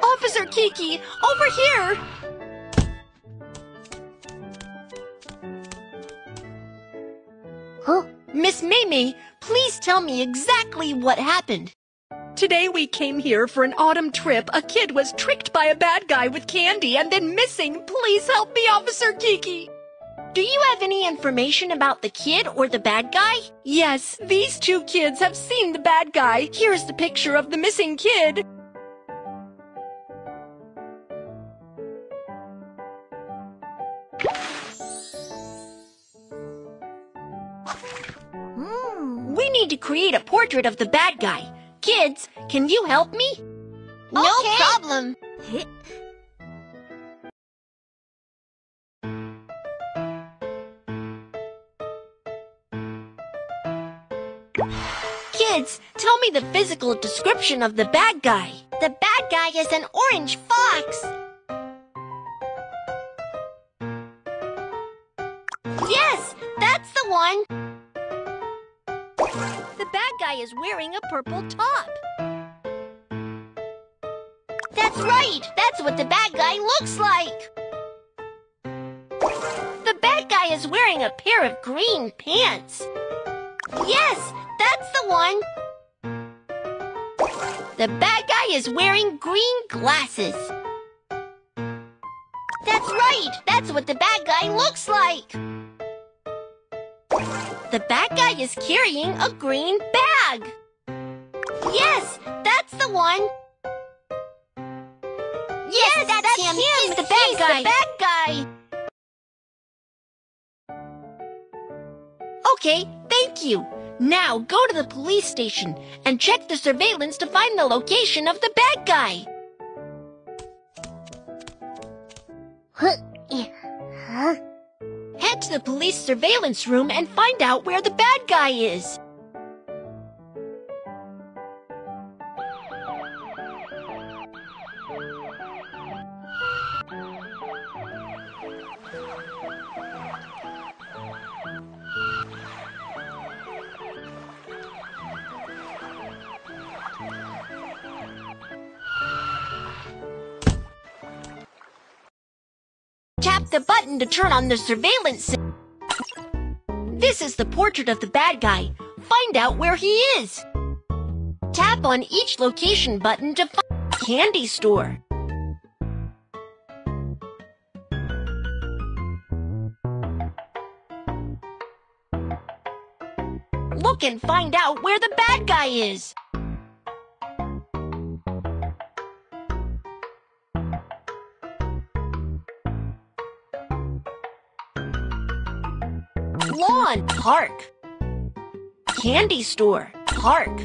Officer Kiki, over here! Huh? Miss Maymay, please tell me exactly what happened. Today we came here for an autumn trip. A kid was tricked by a bad guy with candy and then missing. Please help me, Officer Kiki! Do you have any information about the kid or the bad guy? Yes, these two kids have seen the bad guy. Here's the picture of the missing kid. We need to create a portrait of the bad guy. Kids, can you help me? No problem. Kids, tell me the physical description of the bad guy. The bad guy is an orange fox. Yes, that's the one. The bad guy is wearing a purple top. That's right! That's what the bad guy looks like! The bad guy is wearing a pair of green pants. Yes! That's the one! The bad guy is wearing green glasses. That's right! That's what the bad guy looks like! The bad guy is carrying a green bag. Yes, that's the one. Yes, that's him. He's the bad guy. Okay, thank you. Now go to the police station and check the surveillance to find the location of the bad guy. Huh? Head to the police surveillance room and find out where the bad guy is. Tap the button to turn on the surveillance. This is the portrait of the bad guy. Find out where he is. Tap on each location button to find the candy store. Look and find out where the bad guy is. Lawn, park. Candy store, park.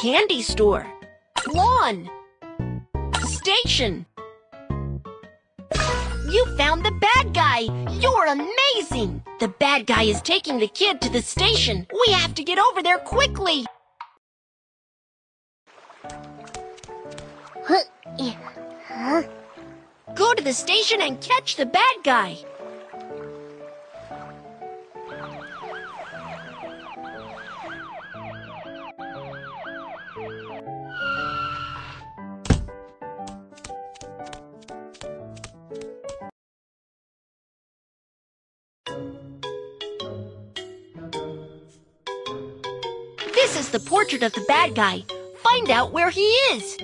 Candy store, lawn. Station. You found the bad guy. You're amazing. The bad guy is taking the kid to the station. We have to get over there quickly. Go to the station and catch the bad guy. This is the portrait of the bad guy. Find out where he is.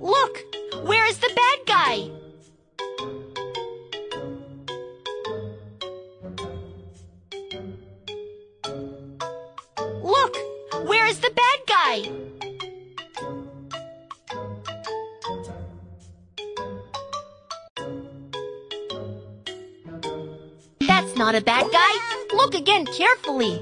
Look! Where is the bad guy? That's not a bad guy. Look again carefully.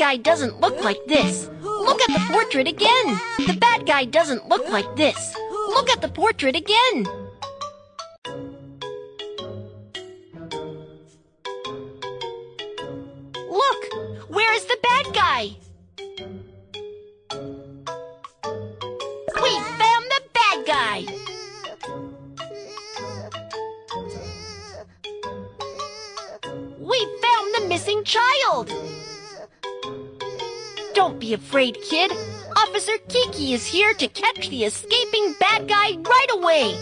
guy doesn't look like this. Look at the portrait again. The bad guy doesn't look like this. Look at the portrait again. Look, where is the bad guy? We found the bad guy. We found the missing child. Don't be afraid, kid. Officer Kiki is here to catch the escaping bad guy right away.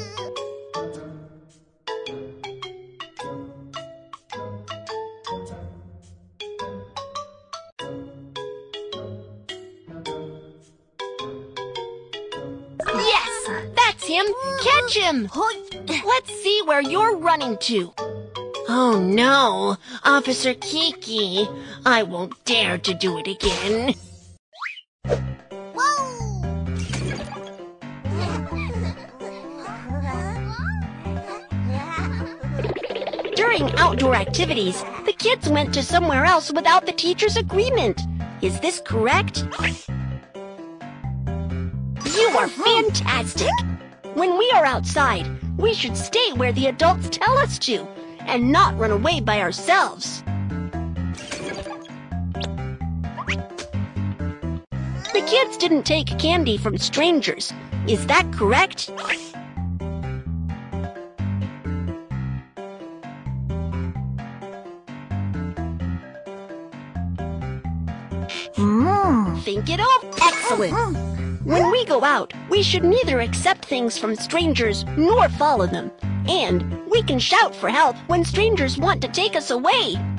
Yes, that's him. Catch him. Let's see where you're running to. Oh no, Officer Kiki. I won't dare to do it again. During outdoor activities, the kids went to somewhere else without the teacher's agreement. Is this correct? You are fantastic! When we are outside, we should stay where the adults tell us to, and not run away by ourselves. The kids didn't take candy from strangers. Is that correct? Think it over. Excellent. When we go out, we should neither accept things from strangers nor follow them. And we can shout for help when strangers want to take us away.